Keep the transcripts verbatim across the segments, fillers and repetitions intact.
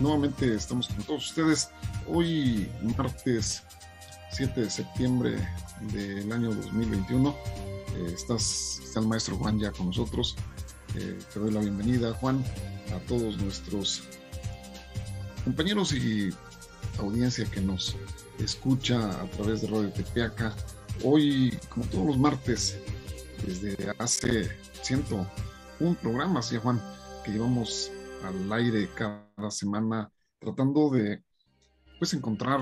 Nuevamente estamos con todos ustedes hoy martes siete de septiembre del año dos mil veintiuno. Eh, estás, está el maestro Juan ya con nosotros. Eh, te doy la bienvenida, Juan, a todos nuestros compañeros y audiencia que nos escucha a través de Radio Tepeaca. Hoy, como todos los martes, desde hace ciento un programas, ya, Juan, que llevamos al aire cada semana, tratando de pues encontrar,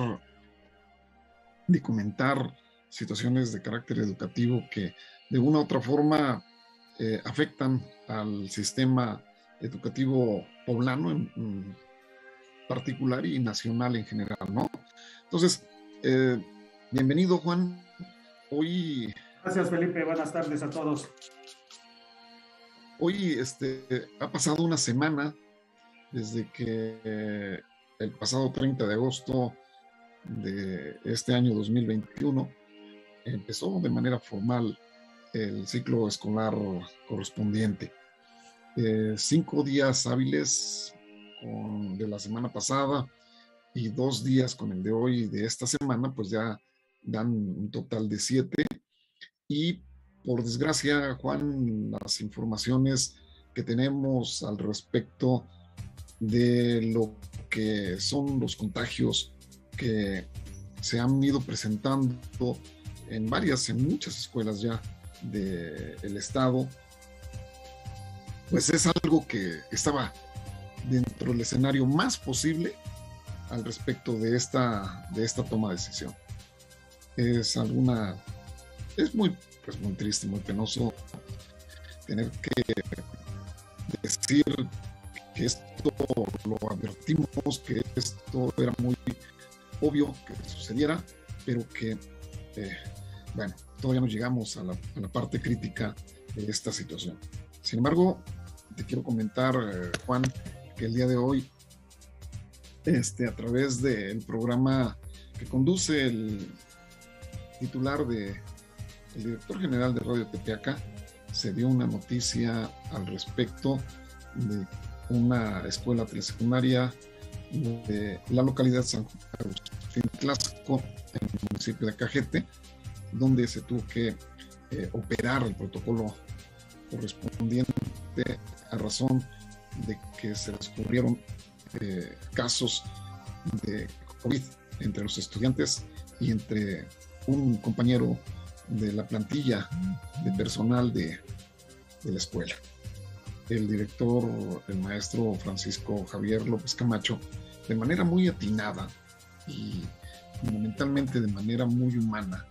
de comentar situaciones de carácter educativo que de una u otra forma eh, afectan al sistema educativo poblano en, en particular y nacional en general, ¿no? Entonces, eh, bienvenido, Juan. Hoy... Gracias, Felipe. Buenas tardes a todos. Hoy este, ha pasado una semana desde que eh, el pasado treinta de agosto de este año dos mil veintiuno empezó de manera formal el ciclo escolar correspondiente. Eh, cinco días hábiles con, de la semana pasada y dos días con el de hoy de esta semana, pues ya dan un total de siete. Y por desgracia, Juan, las informaciones que tenemos al respecto de lo que son los contagios que se han ido presentando en varias, en muchas escuelas ya del estado, pues es algo que estaba dentro del escenario más posible al respecto de esta, de esta toma de decisión. Es alguna... Es muy, pues muy triste, muy penoso tener que decir que esto lo advertimos, que esto era muy obvio que sucediera, pero que, eh, bueno, todavía no llegamos a la, a la parte crítica de esta situación. Sin embargo, te quiero comentar, eh, Juan, que el día de hoy, este, a través del programa que conduce el titular de... El director general de Radio Tepeaca, se dio una noticia al respecto de una escuela telesecundaria de la localidad San Agustín, Tlaxco, en el municipio de Cajete, donde se tuvo que eh, operar el protocolo correspondiente a razón de que se descubrieron eh, casos de COVID entre los estudiantes y entre un compañero de la plantilla de personal de, de la escuela. El director, el maestro Francisco Javier López Camacho, de manera muy atinada y fundamentalmente de manera muy humana,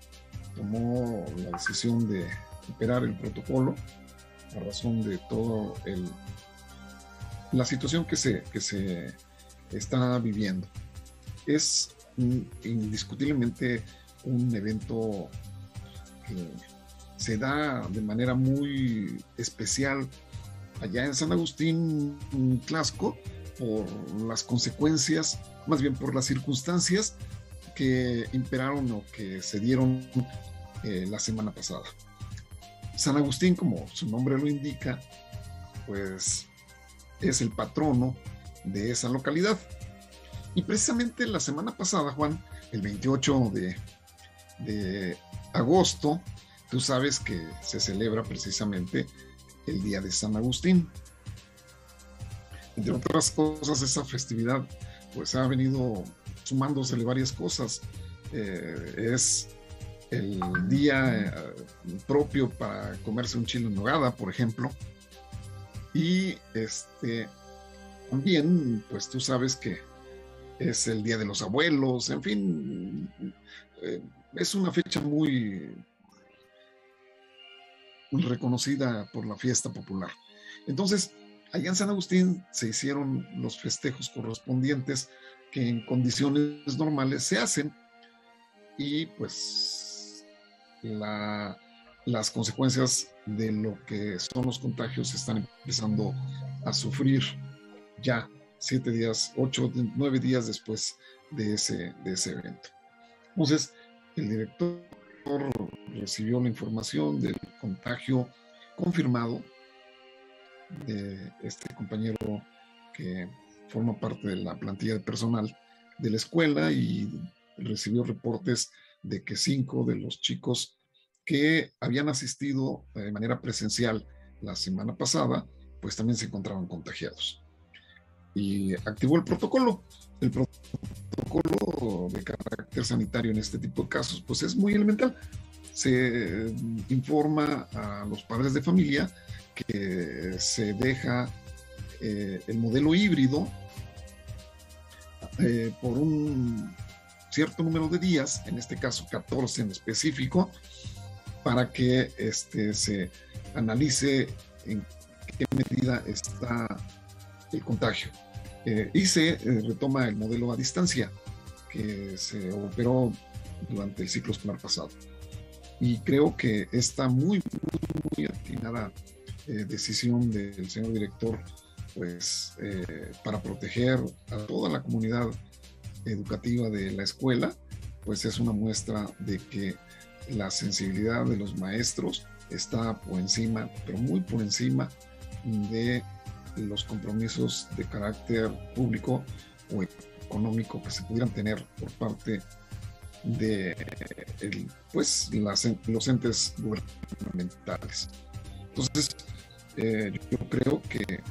tomó la decisión de operar el protocolo a razón de todo el la situación que se, que se está viviendo. Es indiscutiblemente un evento se da de manera muy especial allá en San Agustín, Tlaxco, por las consecuencias, más bien por las circunstancias que imperaron o que se dieron eh, la semana pasada. San Agustín, como su nombre lo indica, pues es el patrono de esa localidad. Y precisamente la semana pasada, Juan, el veintiocho de, de agosto, tú sabes que se celebra precisamente el Día de San Agustín. Entre otras cosas, esa festividad pues ha venido sumándosele varias cosas. Eh, es el día eh, propio para comerse un chile en nogada, por ejemplo. Y este también, pues tú sabes que es el Día de los Abuelos, en fin... Eh, Es una fecha muy reconocida por la fiesta popular. Entonces, allá en San Agustín se hicieron los festejos correspondientes que en condiciones normales se hacen y pues la, las consecuencias de lo que son los contagios están empezando a sufrir ya siete días, ocho, nueve días después de ese, de ese evento. Entonces, el director recibió la información del contagio confirmado de este compañero que forma parte de la plantilla de personal de la escuela y recibió reportes de que cinco de los chicos que habían asistido de manera presencial la semana pasada, pues también se encontraban contagiados. Y activó el protocolo. El protocolo de carácter sanitario en este tipo de casos, pues es muy elemental. Se informa a los padres de familia que se deja eh, el modelo híbrido eh, por un cierto número de días, en este caso catorce en específico, para que este, se analice en qué medida está el contagio. Eh, y se eh, retoma el modelo a distancia que se operó durante el ciclo escolar pasado. Y creo que esta muy, muy, muy atinada eh, decisión del señor director, pues eh, para proteger a toda la comunidad educativa de la escuela, pues es una muestra de que la sensibilidad de los maestros está por encima, pero muy por encima de los compromisos de carácter público o económico que se pudieran tener por parte de el, pues, las, los entes gubernamentales. Entonces, eh, yo creo que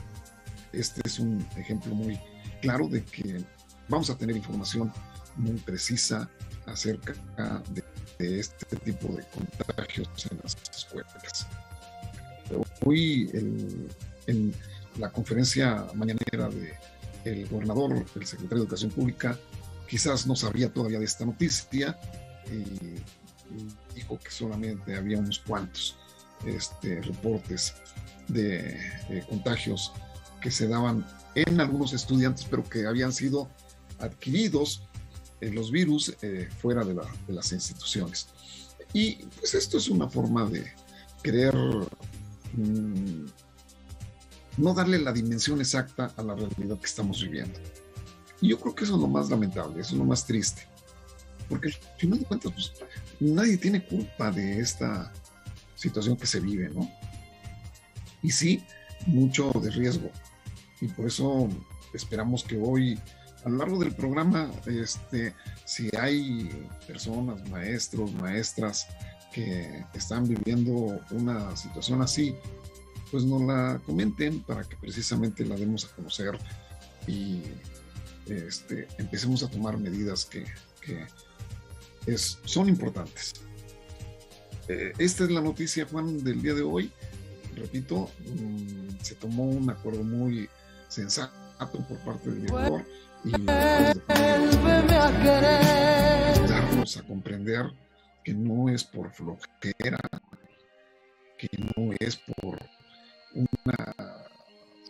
este es un ejemplo muy claro de que vamos a tener información muy precisa acerca de, de este tipo de contagios en las escuelas. Hoy, el, en la conferencia mañanera del gobernador, el secretario de Educación Pública, quizás no sabía todavía de esta noticia y, y dijo que solamente había unos cuantos este, reportes de eh, contagios que se daban en algunos estudiantes, pero que habían sido adquiridos eh, los virus eh, fuera de, la, de las instituciones. Y pues esto es una forma de querer mmm, no darle la dimensión exacta a la realidad que estamos viviendo. Y yo creo que eso es lo más lamentable, eso es lo más triste. Porque al final de cuentas, pues, nadie tiene culpa de esta situación que se vive, ¿no? Y sí, mucho de riesgo. Y por eso esperamos que hoy, a lo largo del programa, este, si hay personas, maestros, maestras, que están viviendo una situación así, pues nos la comenten para que precisamente la demos a conocer y Este, empecemos a tomar medidas que, que es, son importantes. Eh, esta es la noticia, Juan, del día de hoy. Repito, mm, se tomó un acuerdo muy sensato por parte del director y darnos a comprender que no es por flojera, que no es por una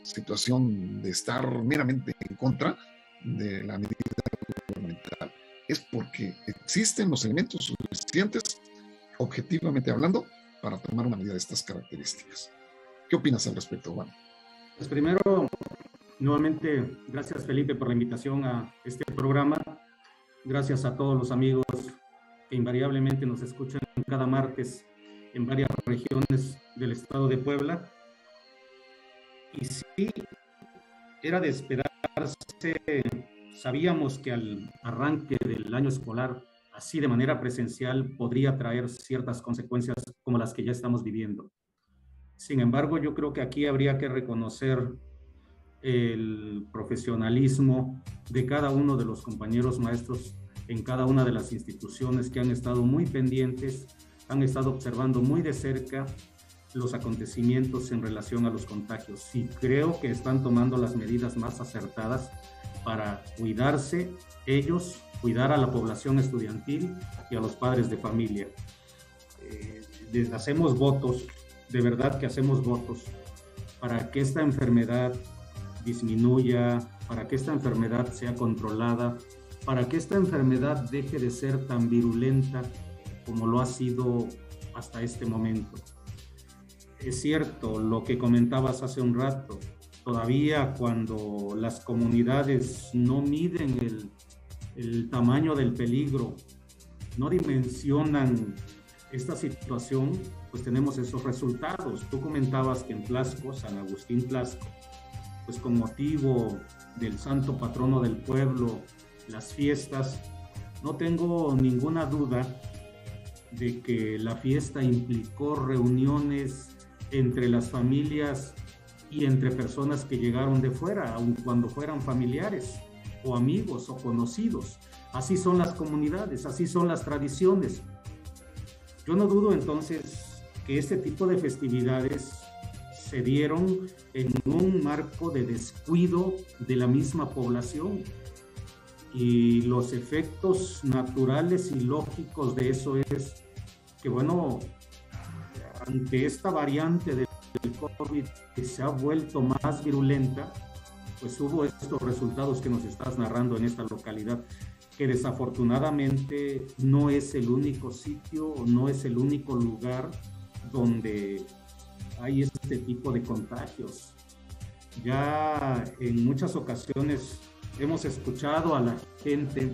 situación de estar meramente en contra de la medida gubernamental, es porque existen los elementos suficientes, objetivamente hablando, para tomar una medida de estas características. ¿Qué opinas al respecto, Juan? Pues primero, nuevamente, gracias, Felipe, por la invitación a este programa. Gracias a todos los amigos que invariablemente nos escuchan cada martes en varias regiones del estado de Puebla. Y sí, era de esperar. Sabíamos que al arranque del año escolar, así de manera presencial, podría traer ciertas consecuencias como las que ya estamos viviendo. Sin embargo, yo creo que aquí habría que reconocer el profesionalismo de cada uno de los compañeros maestros en cada una de las instituciones que han estado muy pendientes, han estado observando muy de cerca los acontecimientos en relación a los contagios. Sí, creo que están tomando las medidas más acertadas para cuidarse ellos, cuidar a la población estudiantil y a los padres de familia. Eh, hacemos votos, de verdad que hacemos votos, para que esta enfermedad disminuya, para que esta enfermedad sea controlada, para que esta enfermedad deje de ser tan virulenta como lo ha sido hasta este momento. Es cierto lo que comentabas hace un rato, todavía cuando las comunidades no miden el, el tamaño del peligro, no dimensionan esta situación, pues tenemos esos resultados. Tú comentabas que en Tlaxco, San Agustín Tlaxco, pues con motivo del santo patrono del pueblo, las fiestas, no tengo ninguna duda de que la fiesta implicó reuniones entre las familias y entre personas que llegaron de fuera, aun cuando fueran familiares o amigos o conocidos. Así son las comunidades, así son las tradiciones. Yo no dudo entonces que este tipo de festividades se dieron en un marco de descuido de la misma población, y los efectos naturales y lógicos de eso es que, bueno, ante esta variante del COVID que se ha vuelto más virulenta, pues hubo estos resultados que nos estás narrando en esta localidad, que desafortunadamente no es el único sitio, no es el único lugar donde hay este tipo de contagios. Ya en muchas ocasiones hemos escuchado a la gente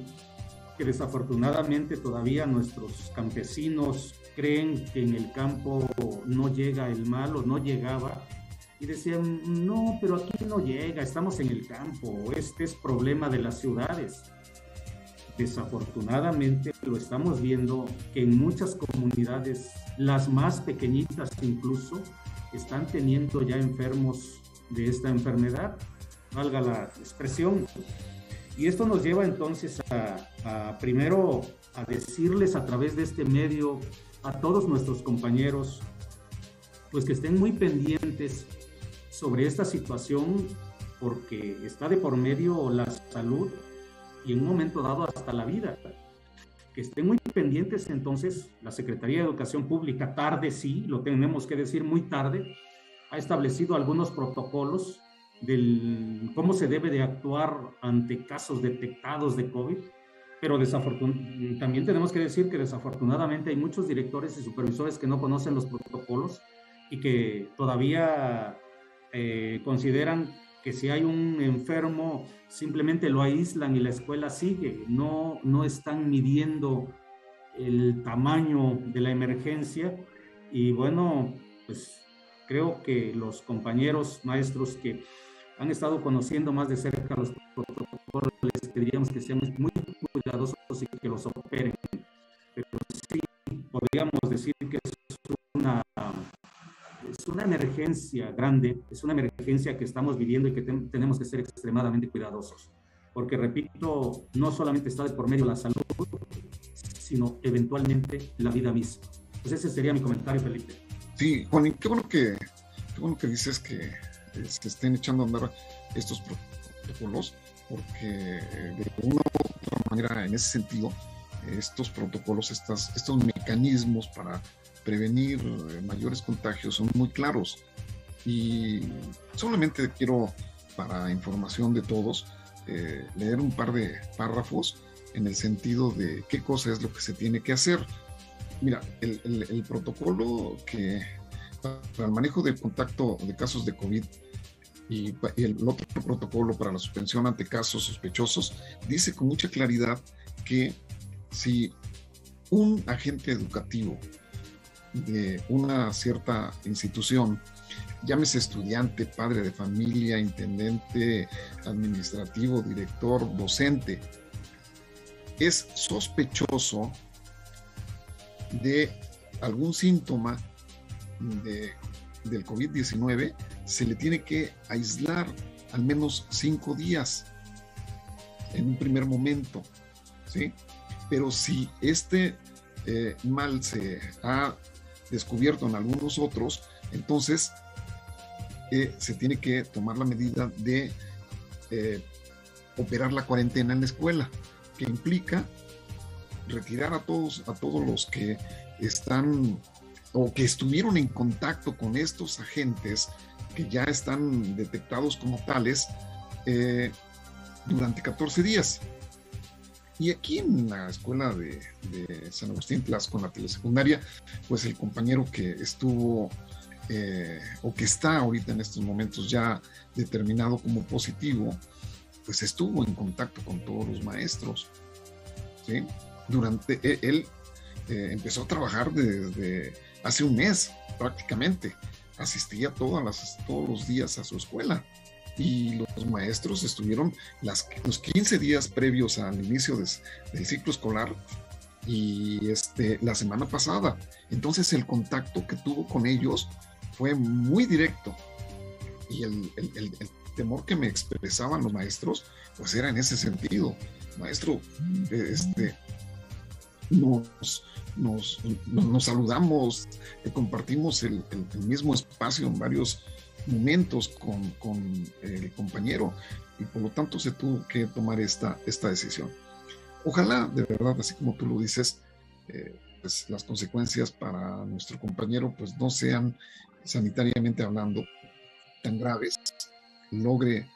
que desafortunadamente todavía nuestros campesinos creen que en el campo no llega el mal o no llegaba, y decían, no, pero aquí no llega, estamos en el campo, este es problema de las ciudades. Desafortunadamente lo estamos viendo que en muchas comunidades, las más pequeñitas incluso, están teniendo ya enfermos de esta enfermedad, valga la expresión. Y esto nos lleva entonces a, a primero a decirles a través de este medio a todos nuestros compañeros, pues que estén muy pendientes sobre esta situación, porque está de por medio la salud y en un momento dado hasta la vida. Que estén muy pendientes entonces, la Secretaría de Educación Pública tarde, sí, lo tenemos que decir muy tarde, ha establecido algunos protocolos del cómo se debe de actuar ante casos detectados de COVID, pero desafortun- también tenemos que decir que desafortunadamente hay muchos directores y supervisores que no conocen los protocolos y que todavía eh, consideran que si hay un enfermo simplemente lo aíslan y la escuela sigue. No, no están midiendo el tamaño de la emergencia y bueno, pues creo que los compañeros maestros que han estado conociendo más de cerca los protocolos, les pediríamos que sean muy cuidadosos y que los operen. Pero sí, podríamos decir que es una, es una emergencia grande, es una emergencia que estamos viviendo y que te, tenemos que ser extremadamente cuidadosos. Porque, repito, no solamente está de por medio la salud, sino eventualmente la vida misma. Pues ese sería mi comentario, Felipe. Sí, Juan, y qué bueno que, qué bueno que dices que se estén echando a andar estos protocolos, porque de una u otra manera, en ese sentido, estos protocolos, estas, estos mecanismos para prevenir mayores contagios son muy claros. Y solamente quiero, para información de todos, eh, leer un par de párrafos en el sentido de qué cosa es lo que se tiene que hacer. Mira, el, el, el protocolo que para el manejo de contacto de casos de COVID y, y el otro protocolo para la suspensión ante casos sospechosos dice con mucha claridad que si un agente educativo de una cierta institución, llámese estudiante, padre de familia, intendente, administrativo, director, docente, es sospechoso de algún síntoma de, del COVID diecinueve, se le tiene que aislar al menos cinco días en un primer momento, ¿sí? Pero si este eh, mal se ha descubierto en algunos otros, entonces eh, se tiene que tomar la medida de eh, operar la cuarentena en la escuela, que implica retirar a todos, a todos los que están o que estuvieron en contacto con estos agentes que ya están detectados como tales eh, durante catorce días. Y aquí en la escuela de, de San Agustín, Tlaxco, en la telesecundaria, pues el compañero que estuvo eh, o que está ahorita en estos momentos ya determinado como positivo, pues estuvo en contacto con todos los maestros, ¿sí? Durante él eh, empezó a trabajar desde hace un mes prácticamente, asistía todas las, todos los días a su escuela, y los maestros estuvieron las, los quince días previos al inicio de, del ciclo escolar y este, la semana pasada. Entonces el contacto que tuvo con ellos fue muy directo y el, el, el, el temor que me expresaban los maestros pues era en ese sentido. Maestro, este, nos, nos, nos saludamos, compartimos el, el, el mismo espacio en varios momentos con, con el compañero y por lo tanto se tuvo que tomar esta, esta decisión. Ojalá, de verdad, así como tú lo dices, eh, pues las consecuencias para nuestro compañero pues no sean, sanitariamente hablando, tan graves. Logre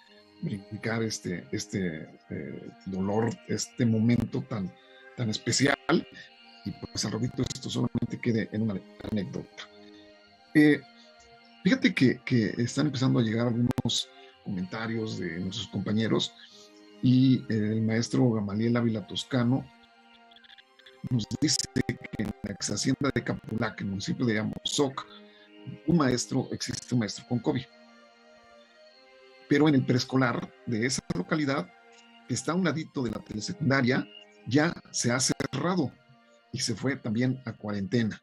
brincar este, este eh, dolor, este momento tan, tan especial y pues al ratito esto solamente quede en una anécdota. Eh, Fíjate que, que están empezando a llegar algunos comentarios de nuestros compañeros y el maestro Gamaliel Ávila Toscano nos dice que en la ex hacienda de Capulac, en el municipio de Amozoc, un maestro, existe un maestro con COVID. Pero en el preescolar de esa localidad, que está a un ladito de la telesecundaria, ya se ha cerrado y se fue también a cuarentena.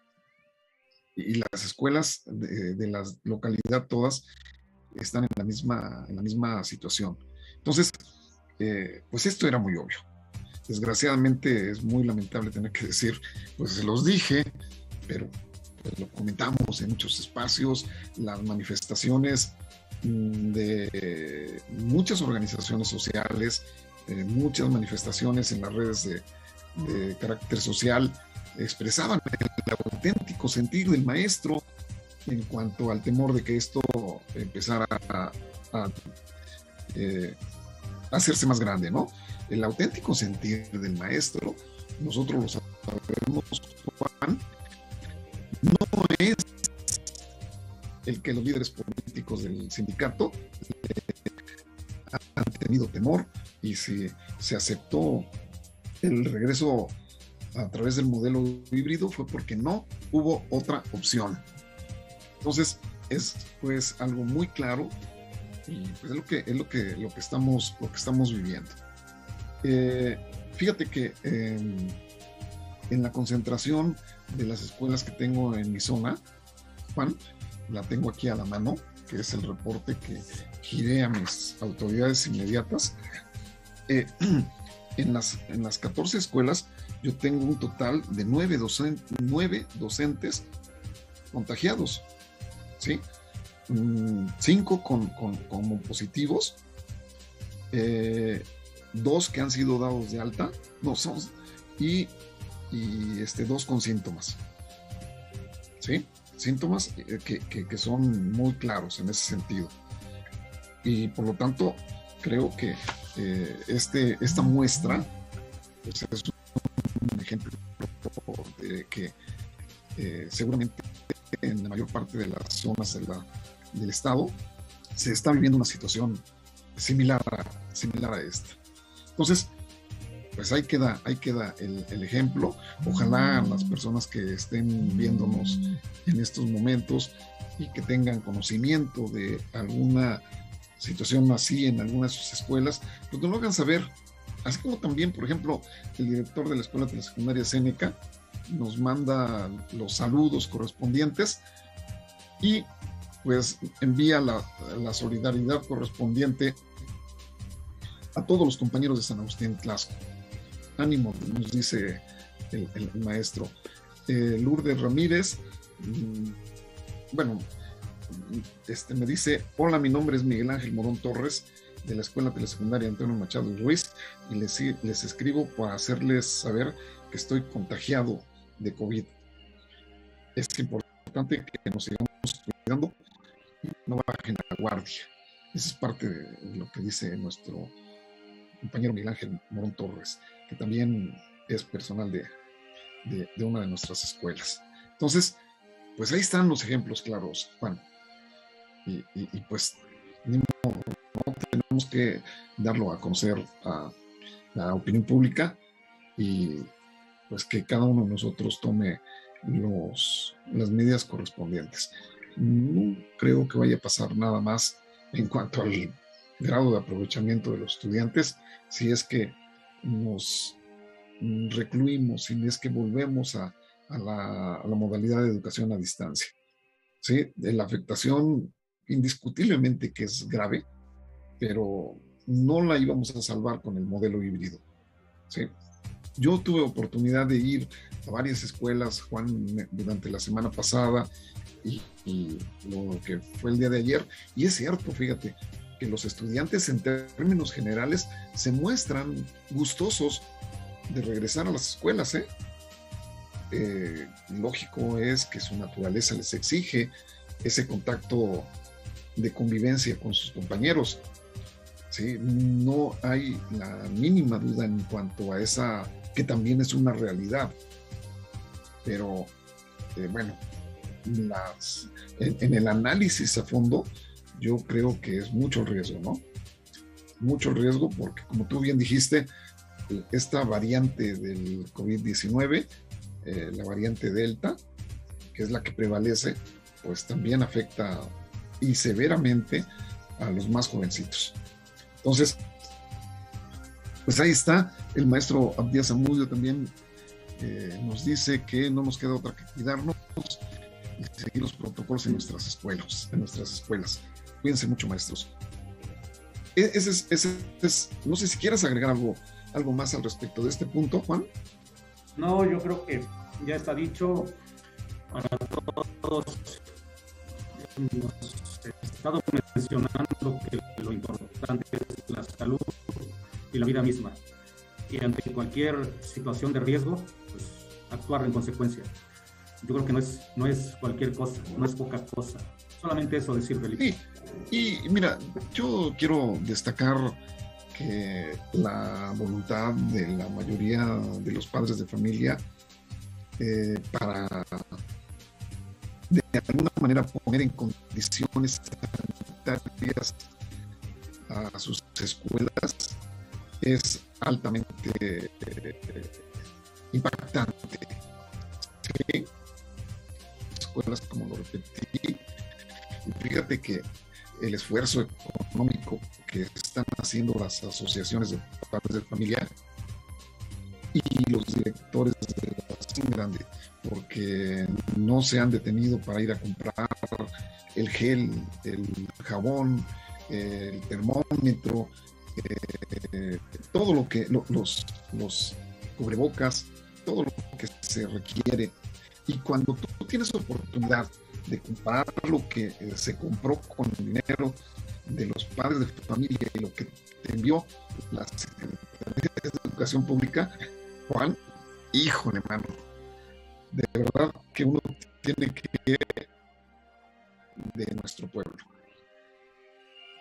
Y las escuelas de, de la localidad todas están en la misma, en la misma situación. Entonces, eh, pues esto era muy obvio. Desgraciadamente es muy lamentable tener que decir, pues se los dije, pero pues lo comentamos en muchos espacios, las manifestaciones de muchas organizaciones sociales, eh, muchas manifestaciones en las redes de, de carácter social, expresaban el auténtico sentir del maestro en cuanto al temor de que esto empezara a, a eh, hacerse más grande, ¿no? El auténtico sentir del maestro, nosotros lo sabemos, Juan, no es el que los líderes políticos del sindicato eh, han tenido temor, y si se aceptó el regreso a través del modelo híbrido fue porque no hubo otra opción. Entonces es pues algo muy claro y pues, es lo que es lo que lo que estamos lo que estamos viviendo. Eh, fíjate que eh, en la concentración de las escuelas que tengo en mi zona, Juan, la tengo aquí a la mano, que es el reporte que giré a mis autoridades inmediatas. Eh, en las en las catorce escuelas yo tengo un total de nueve docentes, nueve docentes contagiados, ¿sí? Mm, cinco con, con, como positivos, eh, dos que han sido dados de alta, no son, y, y este, dos con síntomas, ¿sí? Síntomas que, que, que son muy claros en ese sentido. Y por lo tanto, creo que eh, este, esta muestra pues, es un ejemplo de que eh, seguramente en la mayor parte de las zonas de la, del estado se está viviendo una situación similar a, similar a esta. Entonces, pues ahí queda, ahí queda el, el ejemplo. Ojalá las personas que estén viéndonos en estos momentos y que tengan conocimiento de alguna situación así en alguna de sus escuelas, pues nos lo hagan saber. Así como también, por ejemplo, el director de la Escuela Telesecundaria Seneca nos manda los saludos correspondientes y pues envía la, la solidaridad correspondiente a todos los compañeros de San Agustín, Tlaxco. Ánimo, nos dice el, el maestro. Eh, Lourdes Ramírez, mmm, bueno, este, me dice, hola, mi nombre es Miguel Ángel Morón Torres, de la Escuela Telesecundaria Antonio Machado Luis, y les, les escribo para hacerles saber que estoy contagiado de COVID. Es importante que nos sigamos cuidando y no bajen la guardia. Esa es parte de lo que dice nuestro compañero Miguel Ángel Morón Torres, que también es personal de, de, de una de nuestras escuelas. Entonces, pues ahí están los ejemplos claros, Juan. Y, y, y pues, ni modo, no tenemos que darlo a conocer a la opinión pública y pues que cada uno de nosotros tome los, las medidas correspondientes. No creo que vaya a pasar nada más en cuanto al grado de aprovechamiento de los estudiantes si es que nos recluimos, si es que volvemos a, a, la, a la modalidad de educación a distancia. ¿Sí? De la afectación indiscutiblemente que es grave, pero no la íbamos a salvar con el modelo híbrido. ¿Sí? Yo tuve oportunidad de ir a varias escuelas, Juan, durante la semana pasada y, y lo que fue el día de ayer, y es cierto, fíjate, que los estudiantes en términos generales se muestran gustosos de regresar a las escuelas, ¿eh? Eh, lógico es que su naturaleza les exige ese contacto de convivencia con sus compañeros, ¿sí? No hay la mínima duda en cuanto a esa, que también es una realidad, pero eh, bueno, las, en, en el análisis a fondo, yo creo que es mucho el riesgo, ¿no? Mucho el riesgo porque, como tú bien dijiste, esta variante del COVID diecinueve, eh, la variante Delta, que es la que prevalece, pues también afecta y severamente a los más jovencitos. Entonces, pues ahí está. El maestro Abdías Zamudio también eh, nos dice que no nos queda otra que cuidarnos y seguir los protocolos en nuestras escuelas, en nuestras escuelas. Cuídense mucho, maestros. Ese es, ese es, no sé si quieres agregar algo, algo más al respecto de este punto, Juan. No, yo creo que ya está dicho para todos. Nos he estado mencionando que lo importante es la salud y la vida misma. Y ante cualquier situación de riesgo, pues actuar en consecuencia. Yo creo que no es, no es cualquier cosa, no es poca cosa. Solamente eso decir, Felipe. Sí. Y mira, yo quiero destacar que la voluntad de la mayoría de los padres de familia eh, para de alguna manera poner en condiciones sanitarias a sus escuelas es altamente eh, impactante. ¿Sí? Escuelas, como lo repetí, fíjate que el esfuerzo económico que están haciendo las asociaciones de padres de familia y los directores de la grande, porque no se han detenido para ir a comprar el gel, el jabón, el termómetro, eh, todo lo que lo, los, los cubrebocas, todo lo que se requiere. Y cuando tú tienes oportunidad de comparar lo que se compró con el dinero de los padres de familia y lo que te envió la Secretaría de Educación Pública, Juan, híjole, mano, de verdad que uno tiene que ir de nuestro pueblo.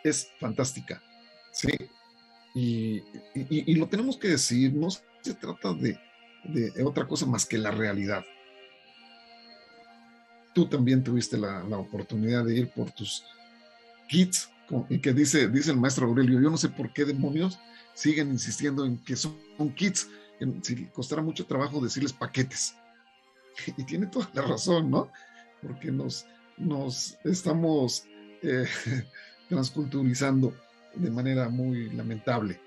Es fantástica, ¿sí? Y, y, y lo tenemos que decir, no se trata de, de otra cosa más que la realidad. Tú también tuviste la, la oportunidad de ir por tus kits, y que dice, dice el maestro Aurelio, yo no sé por qué demonios siguen insistiendo en que son kits, en, si costará mucho trabajo decirles paquetes. Y tiene toda la razón, ¿no? Porque nos, nos estamos eh, transculturizando de manera muy lamentable.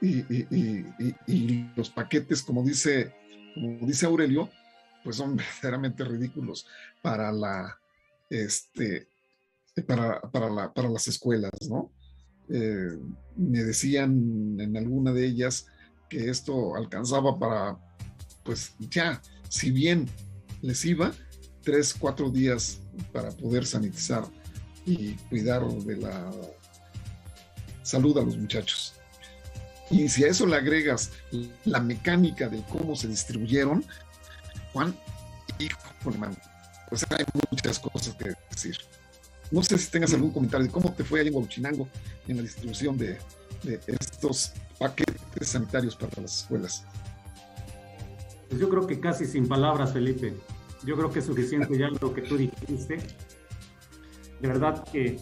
Y, y, y, y, y los paquetes, como dice, como dice Aurelio, pues son verdaderamente ridículos para la este para, para, la, para las escuelas, ¿no? Eh, me decían en alguna de ellas que esto alcanzaba para, pues ya, si bien les iba, tres, cuatro días para poder sanitizar y cuidar de la salud a los muchachos. Y si a eso le agregas la mecánica de cómo se distribuyeron, Juan, híjole, man, pues hay muchas cosas que decir. No sé si tengas algún comentario de cómo te fue ahí en Huachinango en la distribución de, de estos paquetes sanitarios para las escuelas. Pues yo creo que casi sin palabras, Felipe. Yo creo que es suficiente ya lo que tú dijiste. De verdad que,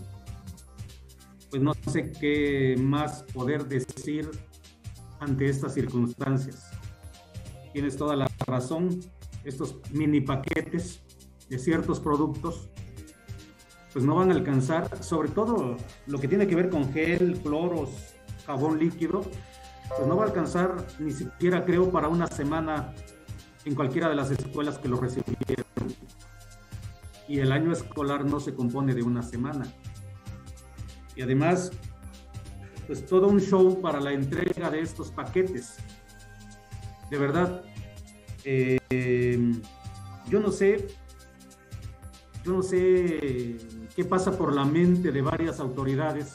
pues no sé qué más poder decir ante estas circunstancias. Tienes toda la razón. Estos mini paquetes de ciertos productos pues no van a alcanzar, sobre todo lo que tiene que ver con gel, cloros, jabón líquido, pues no va a alcanzar ni siquiera, creo, para una semana en cualquiera de las escuelas que lo recibieron. Y el año escolar no se compone de una semana. Y además, pues todo un show para la entrega de estos paquetes. De verdad, eh, yo no sé, yo no sé qué pasa por la mente de varias autoridades.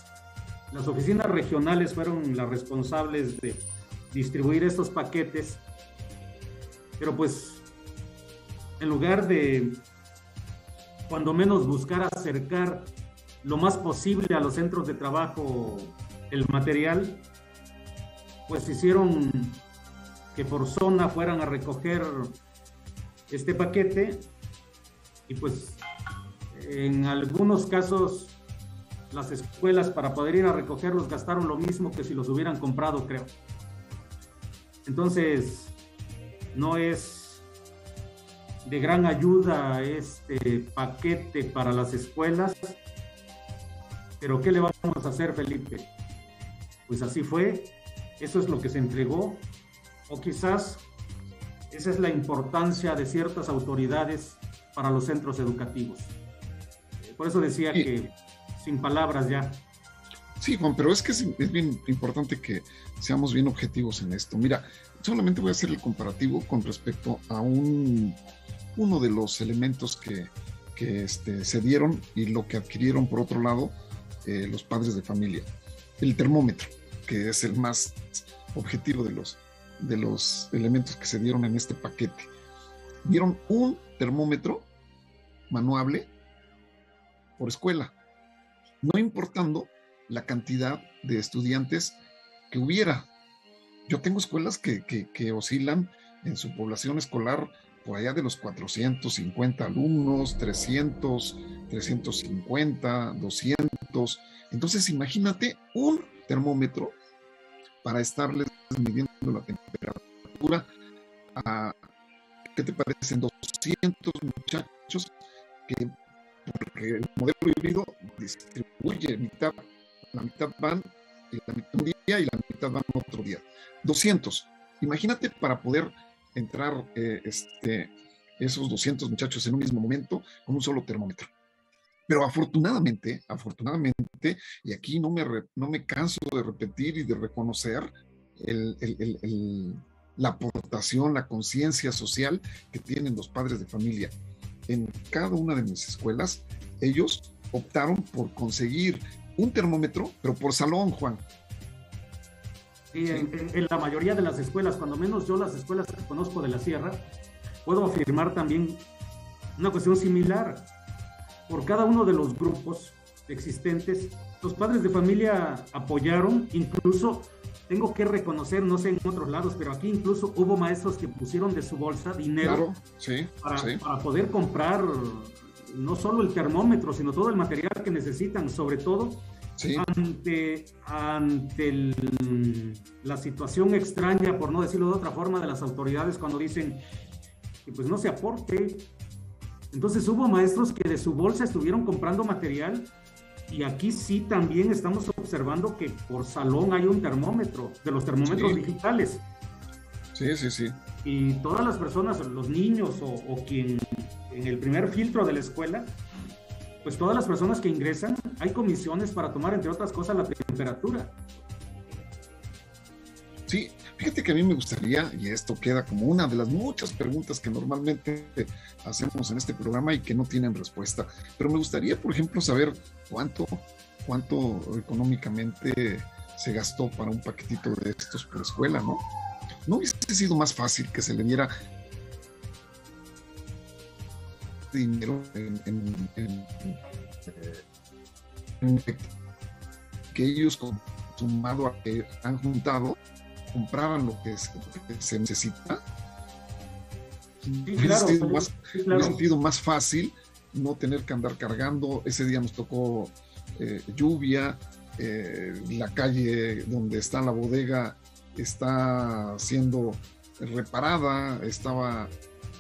Las oficinas regionales fueron las responsables de distribuir estos paquetes, pero pues en lugar de, cuando menos, buscar acercar lo más posible a los centros de trabajo el material, pues hicieron que por zona fueran a recoger este paquete y pues en algunos casos las escuelas para poder ir a recogerlos gastaron lo mismo que si los hubieran comprado, creo. Entonces no es de gran ayuda este paquete para las escuelas, pero ¿qué le vamos a hacer, Felipe? Pues así fue, eso es lo que se entregó. O quizás esa es la importancia de ciertas autoridades para los centros educativos. Por eso decía sí. que sin palabras ya. Sí, Juan, pero es que es, es bien importante que seamos bien objetivos en esto. Mira, solamente voy a hacer el comparativo con respecto a un, uno de los elementos que, que este, se dieron y lo que adquirieron, por otro lado, eh, los padres de familia. El termómetro, que es el más objetivo de los... de los elementos que se dieron en este paquete. Dieron un termómetro manuable por escuela, no importando la cantidad de estudiantes que hubiera. Yo tengo escuelas que, que, que oscilan en su población escolar por allá de los cuatrocientos cincuenta alumnos, trescientos, trescientos cincuenta, doscientos. Entonces imagínate un termómetro para estarles midiendo la temperatura a, ¿qué te parecen? doscientos muchachos que, porque el modelo híbrido distribuye mitad, la mitad van y la mitad un día y la mitad van otro día. doscientos. Imagínate para poder entrar eh, este, esos doscientos muchachos en un mismo momento con un solo termómetro. Pero afortunadamente, afortunadamente, y aquí no me, re, no me canso de repetir y de reconocer el, el, el, el, la aportación, la conciencia social que tienen los padres de familia. En cada una de mis escuelas, ellos optaron por conseguir un termómetro, pero por salón, Juan. Sí, en, en, en la mayoría de las escuelas, cuando menos yo las escuelas que conozco de la sierra, puedo afirmar también una cuestión similar. Por cada uno de los grupos existentes, los padres de familia apoyaron, incluso, tengo que reconocer, no sé en otros lados, pero aquí incluso hubo maestros que pusieron de su bolsa dinero, claro, sí, para, sí. para poder comprar no solo el termómetro, sino todo el material que necesitan, sobre todo sí. ante, ante el, la situación extraña, por no decirlo de otra forma, de las autoridades cuando dicen que pues no se aporte. Entonces hubo maestros que de su bolsa estuvieron comprando material y aquí sí también estamos observando que por salón hay un termómetro, de los termómetros sí. digitales. Sí, sí, sí. Y todas las personas, los niños o, o quien en el primer filtro de la escuela, pues todas las personas que ingresan, hay comisiones para tomar, entre otras cosas, la temperatura. Sí, fíjate que a mí me gustaría, y esto queda como una de las muchas preguntas que normalmente hacemos en este programa y que no tienen respuesta, pero me gustaría, por ejemplo, saber cuánto, cuánto económicamente se gastó para un paquetito de estos por escuela, ¿no? ¿No hubiese sido más fácil que se le diera dinero en, en, en, en, en que ellos, sumado a que han juntado, compraban lo que se, lo que se necesita? Sí, claro, sido más, sí, claro. Me he sentido más fácil no tener que andar cargando. Ese día nos tocó eh, lluvia, eh, la calle donde está la bodega está siendo reparada, estaba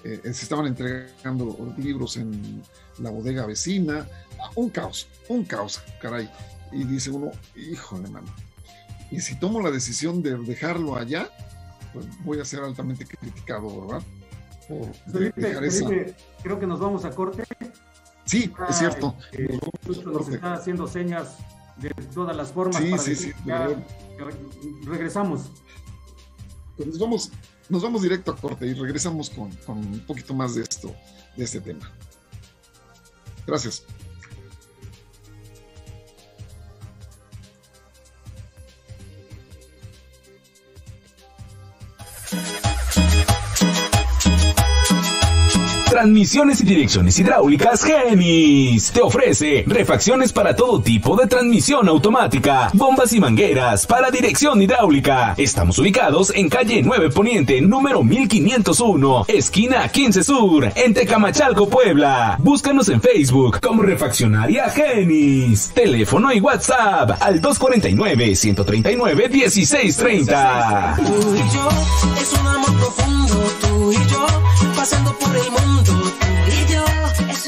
eh, se estaban entregando libros en la bodega vecina, un caos, un caos, caray. Y dice uno, híjole, mano, y si tomo la decisión de dejarlo allá, pues voy a ser altamente criticado, ¿verdad? Por Felipe, dejar esa... Felipe, creo que nos vamos a corte. Sí, ah, es cierto. Eh, nos, nos, nos está haciendo señas de todas las formas. Sí, para sí, sí. Ya, regresamos. Pues nos vamos, nos vamos directo a corte y regresamos con, con un poquito más de esto, de este tema. Gracias. Transmisiones y direcciones hidráulicas Genis. Te ofrece refacciones para todo tipo de transmisión automática, bombas y mangueras para dirección hidráulica. Estamos ubicados en calle nueve Poniente, número mil quinientos uno, esquina quince Sur, en Tecamachalco, Puebla. Búscanos en Facebook como Refaccionaria Genis. Teléfono y WhatsApp al dos cuatro nueve, uno tres nueve, uno seis tres cero. Tú y yo, es un amor profundo, tú y yo, pasando por el mundo. Y yo, es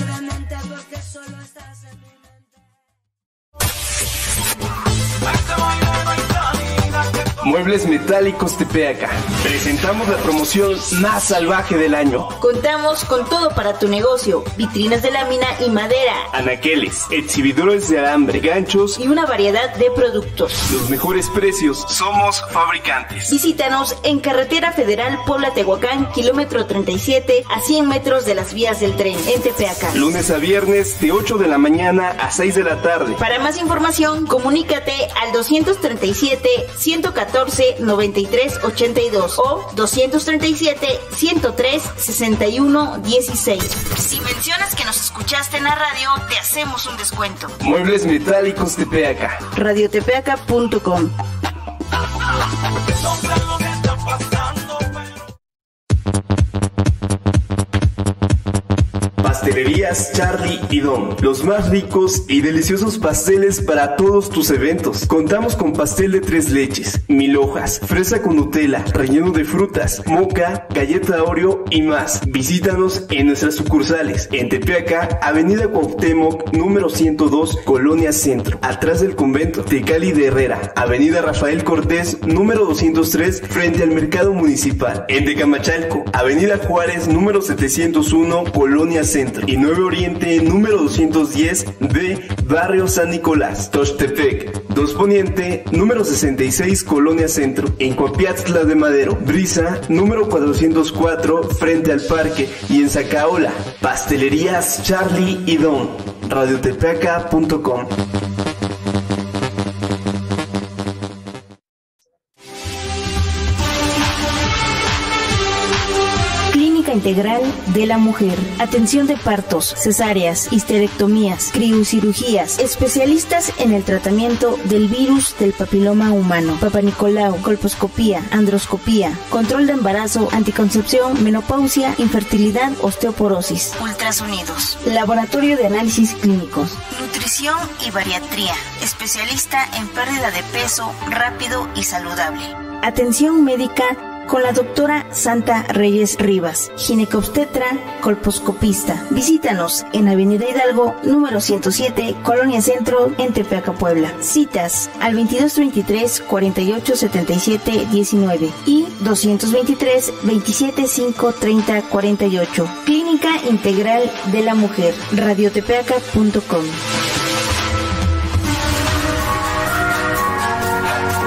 de mente porque solo estás en mi mente. Muebles Metálicos Tepeaca. Presentamos la promoción más salvaje del año. Contamos con todo para tu negocio: vitrinas de lámina y madera, anaqueles, exhibidores de alambre, ganchos y una variedad de productos. Los mejores precios, somos fabricantes. Visítanos en Carretera Federal Puebla-Tehuacán, kilómetro treinta y siete, a cien metros de las vías del tren, en Tepeaca. Lunes a viernes de ocho de la mañana a seis de la tarde. Para más información, comunícate al dos tres siete, uno uno cuatro, noventa y tres ochenta y dos o dos tres siete, ciento tres, sesenta y uno dieciséis. Si mencionas que nos escuchaste en la radio, te hacemos un descuento. Muebles Metálicos Tepeaca. radio tepeaca punto com. Pastelerías Charlie y Don, los más ricos y deliciosos pasteles para todos tus eventos. Contamos con pastel de tres leches, mil hojas, fresa con Nutella, relleno de frutas, moca, galleta Oreo y más. Visítanos en nuestras sucursales en Tepeaca, Avenida Cuauhtémoc, número ciento dos, Colonia Centro, atrás del convento. Tecali de Herrera, Avenida Rafael Cortés, número doscientos tres, frente al Mercado Municipal. En Tecamachalco, Avenida Juárez, número setecientos uno, Colonia Centro. Y nueve Oriente, número doscientos diez, de Barrio San Nicolás. Tochtepec, dos Poniente, número sesenta y seis, Colonia Centro. En Coapiaxtla de Madero, Brisa, número cuatrocientos cuatro, frente al parque. Y en Zacaola, Pastelerías Charlie y Don. radio tepeaca punto com. Integral de la mujer, atención de partos, cesáreas, histerectomías, criocirugías, especialistas en el tratamiento del virus del papiloma humano, papanicolau, colposcopía, androscopía, control de embarazo, anticoncepción, menopausia, infertilidad, osteoporosis, ultrasonidos, laboratorio de análisis clínicos, nutrición y bariatría, especialista en pérdida de peso rápido y saludable, atención médica con la doctora Santa Reyes Rivas, ginecobstetra, colposcopista. Visítanos en Avenida Hidalgo, número ciento siete, Colonia Centro, en Tepeaca, Puebla. Citas al veintidós veintitrés, cuarenta y ocho setenta y siete diecinueve y doscientos veintitrés, veintisiete cinco, treinta cuarenta y ocho. Clínica Integral de la Mujer, radio tepeaca punto com.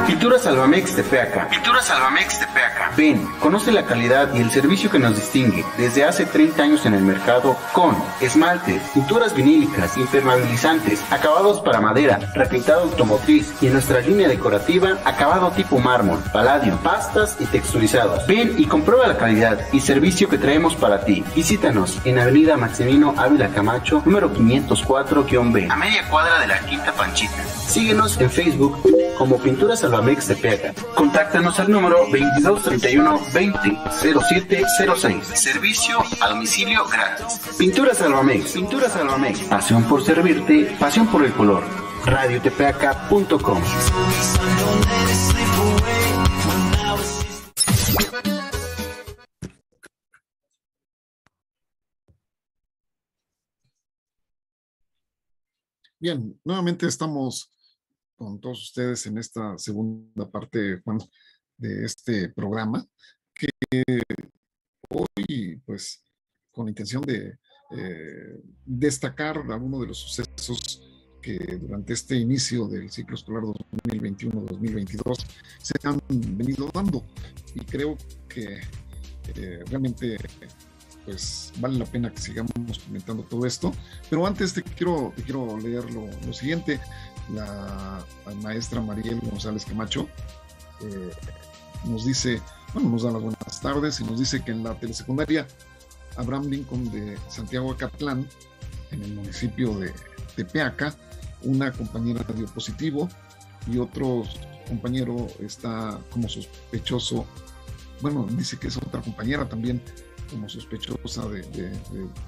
Pinturas Salvamex Tepeaca. Pinturas Salvamex Tepeaca. Ven, conoce la calidad y el servicio que nos distingue desde hace treinta años en el mercado con esmaltes, pinturas vinílicas, impermeabilizantes, acabados para madera, repintado automotriz y en nuestra línea decorativa, acabado tipo mármol, paladio, pastas y texturizados. Ven y comprueba la calidad y servicio que traemos para ti. Visítanos en Avenida Maximino Ávila Camacho, número quinientos cuatro B, a media cuadra de la Quinta Panchita. Síguenos en Facebook como Pinturas Salvamex Tepeaca. Contáctanos al número veintidós treinta y uno, veinte, cero siete cero seis. Servicio a domicilio gratis. Pinturas Salvamex. Pinturas Salvamex. Pasión por servirte, pasión por el color. radio tepeaca punto com. Bien, nuevamente estamos con todos ustedes en esta segunda parte, Juan, de este programa, que hoy, pues, con la intención de eh, destacar algunos de los sucesos que durante este inicio del ciclo escolar dos mil veintiuno dos mil veintidós se han venido dando, y creo que eh, realmente pues vale la pena que sigamos comentando todo esto. Pero antes te quiero, te quiero leer lo, lo siguiente. La, la maestra Mariel González Camacho eh, nos dice, bueno, nos da las buenas tardes y nos dice que en la telesecundaria Abraham Lincoln de Santiago Acatlán, en el municipio de Tepeaca, una compañera dio positivo y otro compañero está como sospechoso. Bueno, dice que es otra compañera también como sospechosa de, de, de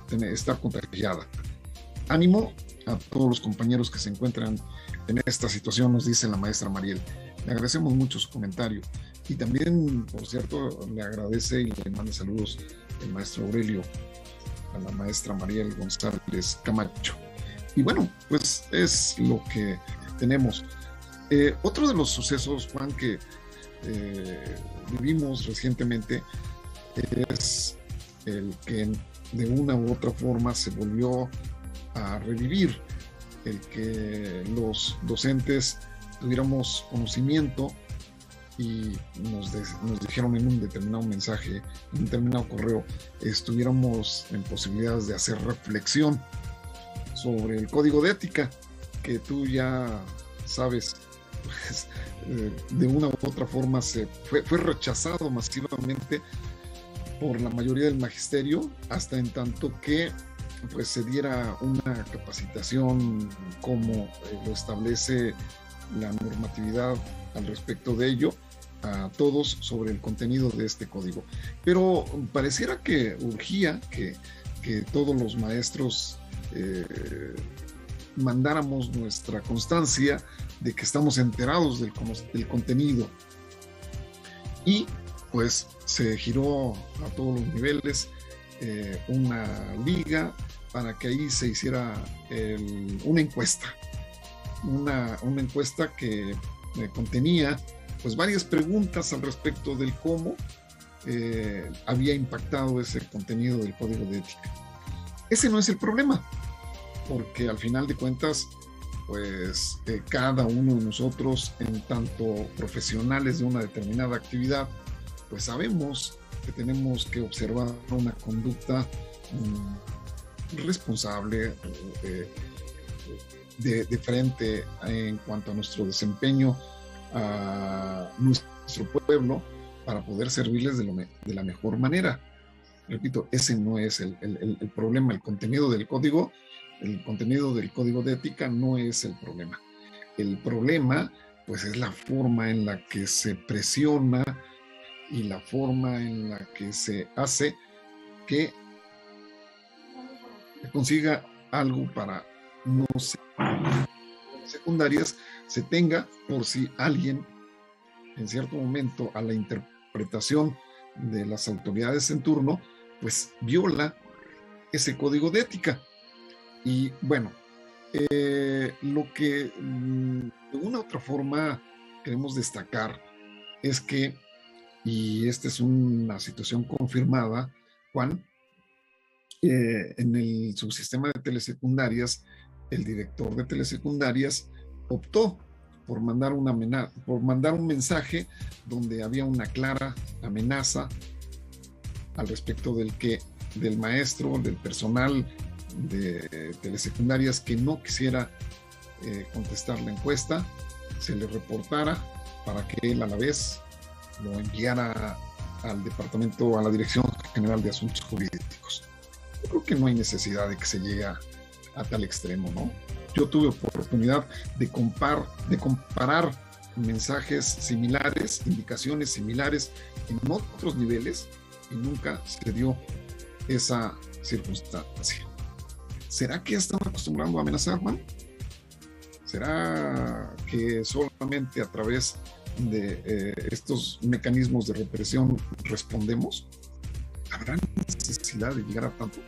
tener, estar contagiada. Ánimo a todos los compañeros que se encuentran en esta situación, nos dice la maestra Mariel. Le agradecemos mucho su comentario. Y también, por cierto, le agradece y le manda saludos el maestro Aurelio a la maestra Mariel González Camacho. Y bueno, pues es lo que tenemos. Eh, otro de los sucesos, Juan, que eh, vivimos recientemente es el que de una u otra forma se volvió a revivir, el que los docentes tuviéramos conocimiento y nos, de, nos dijeron en un determinado mensaje, en un determinado correo, estuviéramos en posibilidades de hacer reflexión sobre el código de ética, que tú ya sabes, pues, eh, de una u otra forma se fue, fue rechazado masivamente por la mayoría del magisterio, hasta en tanto que pues se diera una capacitación como eh, lo establece la normatividad al respecto de ello a todos sobre el contenido de este código. Pero pareciera que urgía que, que todos los maestros eh, mandáramos nuestra constancia de que estamos enterados del, del contenido, y pues se giró a todos los niveles eh, una liga para que ahí se hiciera el, una encuesta, una, una encuesta que eh, contenía pues varias preguntas al respecto del cómo eh, había impactado ese contenido del código de ética. Ese no es el problema, porque al final de cuentas pues eh, cada uno de nosotros, en tanto profesionales de una determinada actividad, pues sabemos que tenemos que observar una conducta um, responsable eh, de, de frente en cuanto a nuestro desempeño a nuestro pueblo, para poder servirles de, lo me, de la mejor manera. Repito, ese no es el, el, el problema. El contenido del código, el contenido del código de ética no es el problema. El problema, pues, es la forma en la que se presiona y la forma en la que se hace que consiga algo para no secundarias se tenga, por si alguien en cierto momento, a la interpretación de las autoridades en turno, pues viola ese código de ética. Y bueno, eh, lo que de una u otra forma queremos destacar es que, y esta es una situación confirmada, Juan, eh, en el subsistema de telesecundarias, el director de telesecundarias optó por mandar, una por mandar un mensaje donde había una clara amenaza al respecto del, que, del maestro, del personal de telesecundarias que no quisiera eh, contestar la encuesta, se le reportara para que él a la vez lo enviara al departamento, a la Dirección General de Asuntos Jurídicos. Yo creo que no hay necesidad de que se llegue a, a tal extremo, ¿no? Yo tuve oportunidad de, compar, de comparar mensajes similares, indicaciones similares en otros niveles, y nunca se dio esa circunstancia. ¿Será que están acostumbrando a amenazar, Juan? ¿Será que solamente a través de eh, estos mecanismos de represión respondemos? ¿Habrá necesidad de llegar a tanto?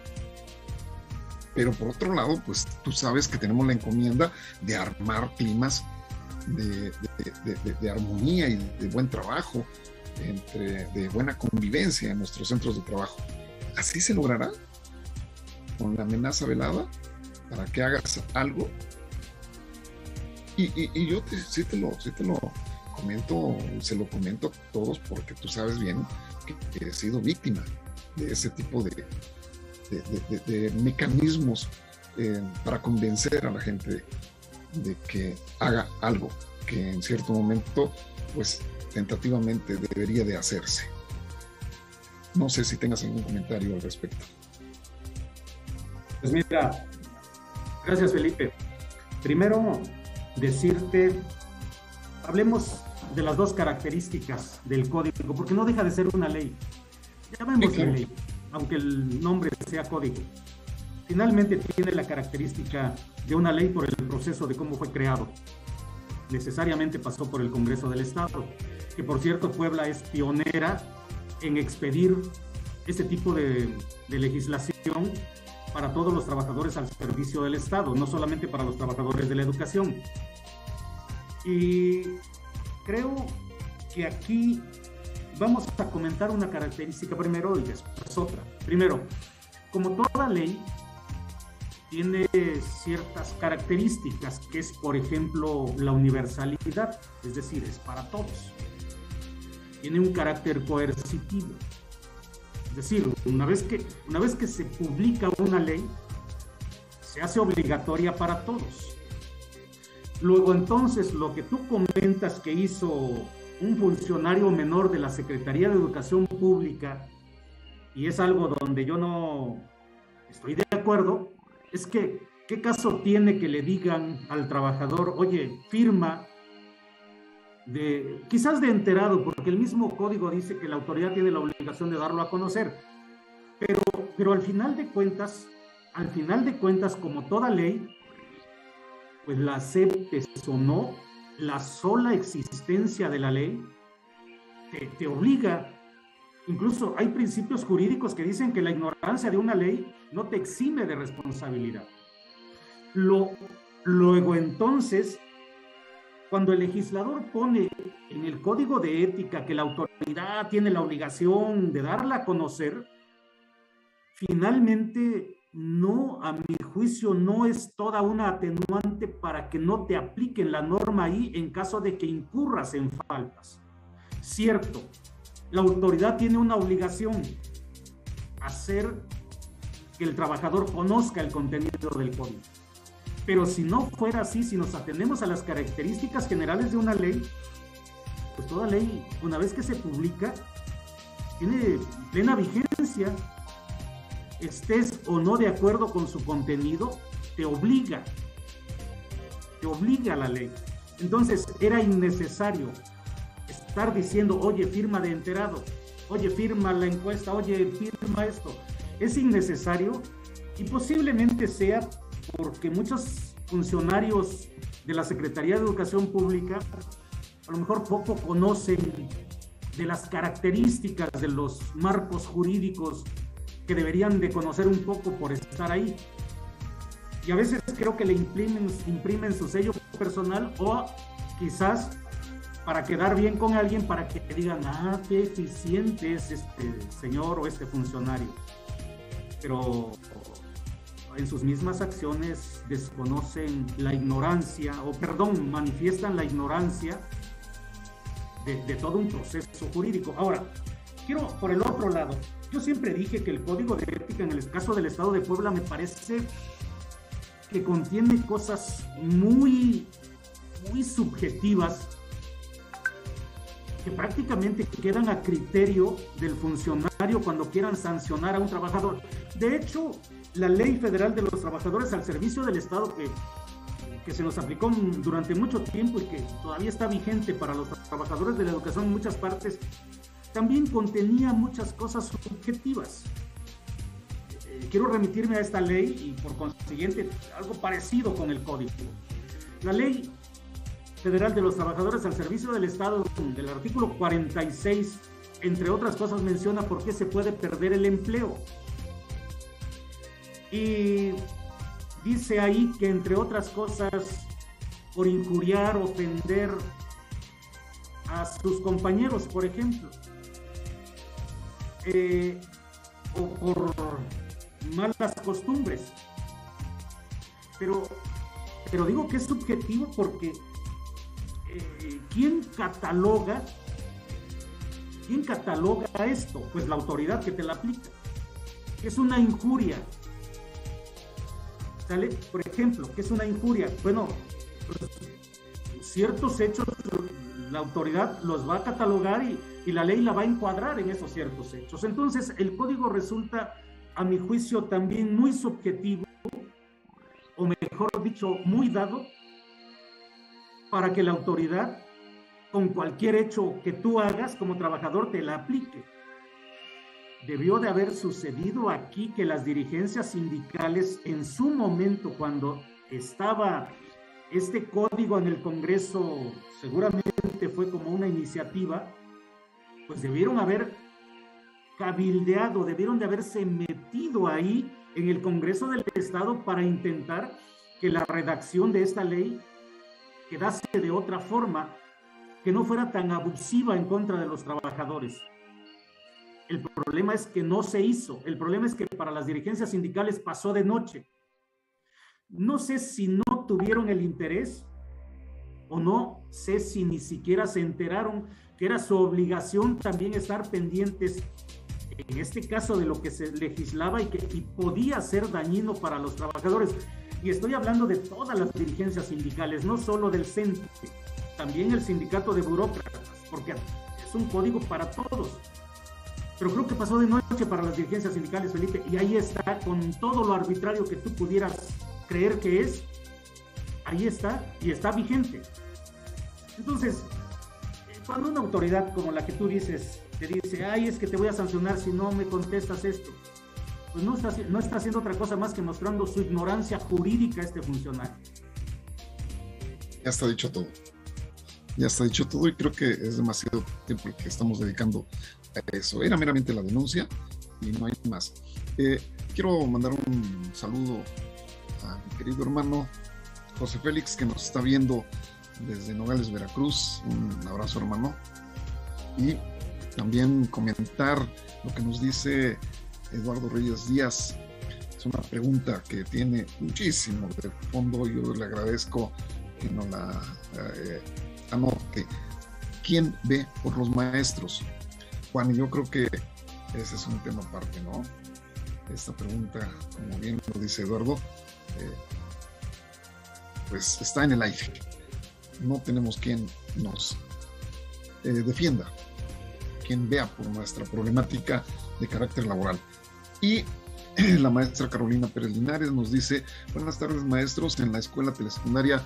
pero por otro lado, pues tú sabes que tenemos la encomienda de armar climas de, de, de, de, de armonía y de buen trabajo, entre, de buena convivencia en nuestros centros de trabajo. ¿Así se logrará? ¿Con la amenaza velada? ¿Para que hagas algo? Y, y, y yo te, sí, te lo, sí te lo comento, se lo comento a todos, porque tú sabes bien que, que he sido víctima de ese tipo de, de, de, de, de mecanismos eh, para convencer a la gente de, de que haga algo que en cierto momento, pues, tentativamente debería de hacerse. No sé si tengas algún comentario al respecto. Pues mira, gracias, Felipe. Primero, decirte, hablemos de las dos características del código, porque no deja de ser una ley. Llamémosle ley, aunque el nombre sea código. Finalmente tiene la característica de una ley por el proceso de cómo fue creado. Necesariamente pasó por el Congreso del Estado, que por cierto Puebla es pionera en expedir este tipo de, de legislación para todos los trabajadores al servicio del Estado, no solamente para los trabajadores de la educación. Y creo que aquí vamos a comentar una característica primero y después otra. Primero, como toda ley, tiene ciertas características, que es, por ejemplo, la universalidad, es decir, es para todos. Tiene un carácter coercitivo. Es decir, una vez que, una vez que se publica una ley, se hace obligatoria para todos. Luego, entonces, lo que tú comentas que hizo un funcionario menor de la Secretaría de Educación Pública, y es algo donde yo no estoy de acuerdo, es que, ¿qué caso tiene que le digan al trabajador, oye, firma, de, quizás de enterado, porque el mismo código dice que la autoridad tiene la obligación de darlo a conocer, pero, pero al final de cuentas, al final de cuentas, como toda ley, pues la aceptes o no, la sola existencia de la ley te, te obliga. Incluso hay principios jurídicos que dicen que la ignorancia de una ley no te exime de responsabilidad. Lo, luego entonces, cuando el legislador pone en el código de ética que la autoridad tiene la obligación de darla a conocer, finalmente no, a mi juicio, no es toda una atenuante para que no te apliquen la norma ahí en caso de que incurras en faltas. Cierto. La autoridad tiene una obligación, hacer que el trabajador conozca el contenido del código. Pero si no fuera así, si nos atenemos a las características generales de una ley, pues toda ley, una vez que se publica, tiene plena vigencia. Estés o no de acuerdo con su contenido, te obliga, te obliga a la ley. Entonces, era innecesario estar diciendo, oye, firma de enterado, oye, firma la encuesta, oye, firma esto. Es innecesario y posiblemente sea porque muchos funcionarios de la Secretaría de Educación Pública a lo mejor poco conocen de las características de los marcos jurídicos que deberían de conocer un poco por estar ahí. Y a veces creo que le imprimen, imprimen su sello personal o quizás para quedar bien con alguien, para que digan, ah, qué eficiente es este señor o este funcionario. Pero en sus mismas acciones desconocen la ignorancia, o perdón, manifiestan la ignorancia de, de todo un proceso jurídico. Ahora, quiero, por el otro lado, yo siempre dije que el Código de Ética, en el caso del Estado de Puebla, me parece que contiene cosas muy, muy subjetivas, que prácticamente quedan a criterio del funcionario cuando quieran sancionar a un trabajador. De hecho, la Ley Federal de los Trabajadores al Servicio del Estado, que, que se nos aplicó durante mucho tiempo y que todavía está vigente para los trabajadores de la educación en muchas partes, también contenía muchas cosas subjetivas. Eh, quiero remitirme a esta ley y por consiguiente algo parecido con el código. La Ley Federal de los Trabajadores al Servicio del Estado, del artículo cuarenta y seis, entre otras cosas, menciona por qué se puede perder el empleo. Y Dice ahí que, entre otras cosas, por injuriar, ofender a sus compañeros, por ejemplo, eh, o por malas costumbres. Pero, pero digo que es subjetivo porque eh, ¿quién cataloga? ¿Quién cataloga esto? Pues la autoridad que te la aplica. Es una injuria. ¿Sale? Por ejemplo, ¿qué es una injuria? Bueno, pues, ciertos hechos la autoridad los va a catalogar y, y la ley la va a encuadrar en esos ciertos hechos. Entonces, el código resulta, a mi juicio, también muy subjetivo, o mejor dicho, muy dado, para que la autoridad, con cualquier hecho que tú hagas como trabajador, te la aplique. Debió de haber sucedido aquí que las dirigencias sindicales, en su momento, cuando estaba este código en el Congreso, seguramente fue como una iniciativa, pues debieron haber cabildeado, debieron de haberse metido ahí en el Congreso del Estado para intentar que la redacción de esta ley quedase de otra forma, que no fuera tan abusiva en contra de los trabajadores. El problema es que no se hizo. El problema es que para las dirigencias sindicales pasó de noche. No sé si no tuvieron el interés o no sé si ni siquiera se enteraron que era su obligación también estar pendientes, en este caso, de lo que se legislaba y que y podía ser dañino para los trabajadores. Y estoy hablando de todas las dirigencias sindicales, no solo del CENTE. También el sindicato de burócratas, porque es un código para todos. Pero creo que pasó de noche para las dirigencias sindicales, Felipe, y ahí está, con todo lo arbitrario que tú pudieras creer que es, ahí está, y está vigente. Entonces, cuando una autoridad como la que tú dices, te dice, ay, es que te voy a sancionar si no me contestas esto, pues no está, no está haciendo otra cosa más que mostrando su ignorancia jurídica a este funcionario. Ya está dicho todo. Ya está dicho todo y creo que es demasiado tiempo el que estamos dedicando a eso. Era meramente la denuncia y no hay más. Eh, quiero mandar un saludo a mi querido hermano José Félix, que nos está viendo desde Nogales, Veracruz. Un abrazo, hermano. Y también comentar lo que nos dice Eduardo Reyes Díaz. Es una pregunta que tiene muchísimo de fondo. Yo le agradezco que nos la... Eh, Anote, ¿quién ve por los maestros? Juan, yo creo que ese es un tema aparte, ¿no? Esta pregunta, como bien lo dice Eduardo, eh, pues está en el aire. No tenemos quien nos eh, defienda, quien vea por nuestra problemática de carácter laboral. Y la maestra Carolina Pérez Linares nos dice, buenas tardes, maestros, en la escuela telesecundaria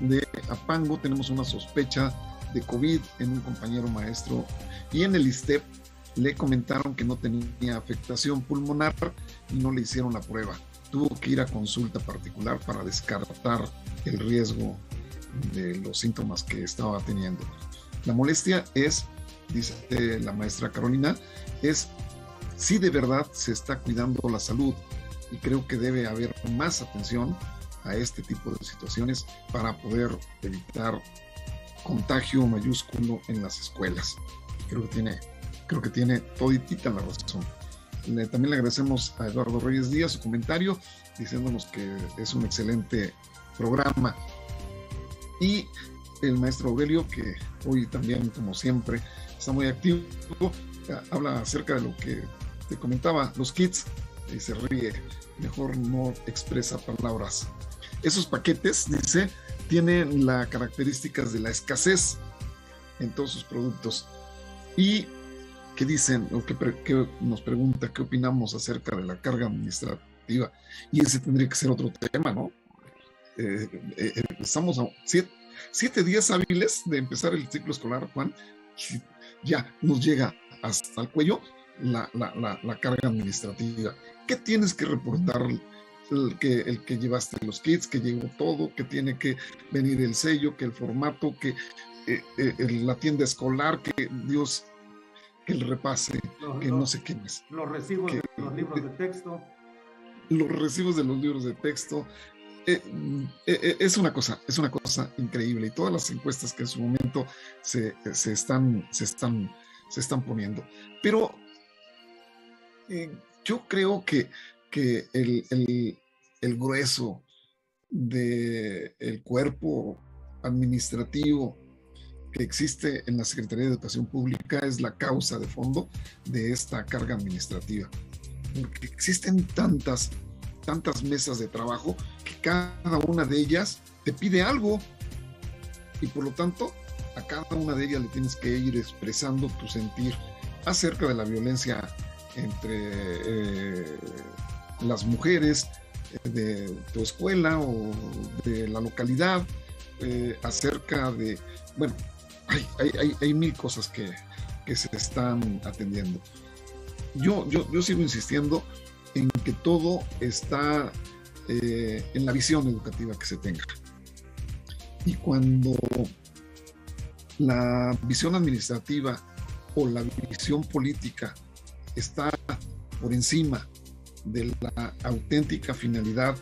de Apango tenemos una sospecha de COVID en un compañero maestro y en el ISTEP le comentaron que no tenía afectación pulmonar y no le hicieron la prueba. Tuvo que ir a consulta particular para descartar el riesgo de los síntomas que estaba teniendo. La molestia es, dice la maestra Carolina, es si de verdad se está cuidando la salud y creo que debe haber más atención a este tipo de situaciones para poder evitar contagio mayúsculo en las escuelas. Creo que tiene, creo que tiene toditita la razón. Le, también le agradecemos a Eduardo Reyes Díaz su comentario, diciéndonos que es un excelente programa. Y el maestro Aurelio, que hoy también, como siempre, está muy activo, habla acerca de lo que te comentaba, los kits, y se ríe, mejor no expresa palabras. Esos paquetes, dice, tienen las características de la escasez en todos sus productos. ¿Y qué dicen? O qué, qué nos pregunta, ¿qué opinamos acerca de la carga administrativa? Y ese tendría que ser otro tema, ¿no? Eh, eh, estamos a siete, siete días hábiles de empezar el ciclo escolar, Juan. Ya nos llega hasta el cuello la, la, la, la carga administrativa. ¿Qué tienes que reportar? El que, el que llevaste los kits, que llegó todo, que tiene que venir el sello, que el formato, que eh, eh, la tienda escolar, que Dios, que el repase, los, que los, no sé qué más. Los recibos que, de los libros de texto. los recibos de los libros de texto. Eh, eh, es una cosa, es una cosa increíble, y todas las encuestas que en su momento se, se, están, se, están, se están poniendo. Pero eh, yo creo que, que el, el, el grueso del cuerpo administrativo que existe en la Secretaría de Educación Pública es la causa de fondo de esta carga administrativa, porque existen tantas, tantas mesas de trabajo que cada una de ellas te pide algo, y por lo tanto a cada una de ellas le tienes que ir expresando tu sentir acerca de la violencia entre eh, las mujeres de tu escuela o de la localidad, eh, acerca de, bueno, hay, hay, hay, hay mil cosas que, que se están atendiendo. Yo, yo, yo sigo insistiendo en que todo está eh, en la visión educativa que se tenga, y cuando la visión administrativa o la visión política está por encima de la auténtica finalidad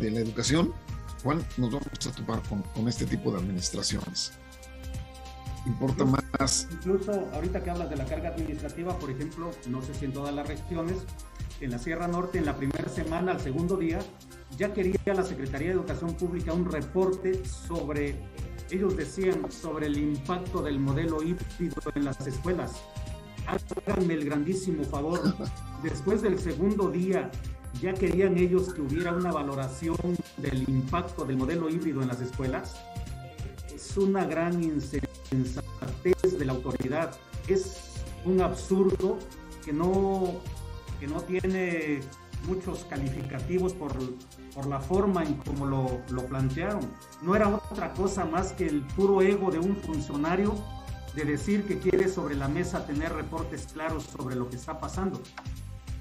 de la educación, Juan, nos vamos a topar con, con este tipo de administraciones. Importa incluso, más. Incluso ahorita que hablas de la carga administrativa, por ejemplo, no sé si en todas las regiones, en la Sierra Norte, en la primera semana, al segundo día, ya quería la Secretaría de Educación Pública un reporte sobre, ellos decían, sobre el impacto del modelo híbrido en las escuelas. Háganme el grandísimo favor. Después del segundo día ya querían ellos que hubiera una valoración del impacto del modelo híbrido en las escuelas. Es una gran insensatez de la autoridad, es un absurdo que no, que no tiene muchos calificativos por, por la forma en como lo, lo plantearon. No era otra cosa más que el puro ego de un funcionario de decir que quiere sobre la mesa tener reportes claros sobre lo que está pasando,